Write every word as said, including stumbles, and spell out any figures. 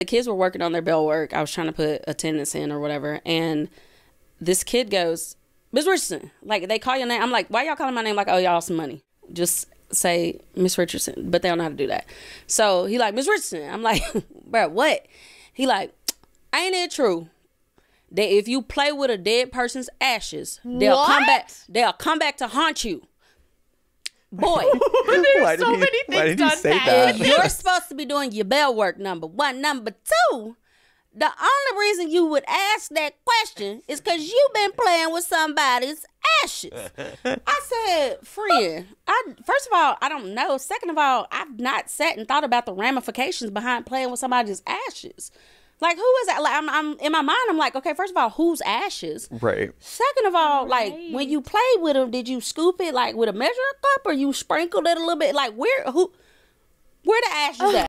The kids were working on their bell work. I was trying to put attendance in or whatever. And this kid goes, Miss Richardson, like they call your name. I'm like, why y'all calling my name? Like, oh, y'all some money. Just say Miss Richardson, but they don't know how to do that. So he like, Miss Richardson. I'm like, bro, what? He like, ain't it true that if you play with a dead person's ashes, they'll what? come back. They'll come back to haunt you. Boy, there's so he, many things done that. If you're supposed to be doing your bell work, number one. Number two, the only reason you would ask that question is because you've been playing with somebody's ashes. I said, friend, I, first of all, I don't know. Second of all, I've not sat and thought about the ramifications behind playing with somebody's ashes. Like, who is that? Like, I'm, I'm in my mind, I'm like, okay, first of all, whose ashes? Right. Second of all, right. like, when you play with them, did you scoop it, like, with a measuring cup, or you sprinkled it a little bit? Like, where, who, where the ashes at?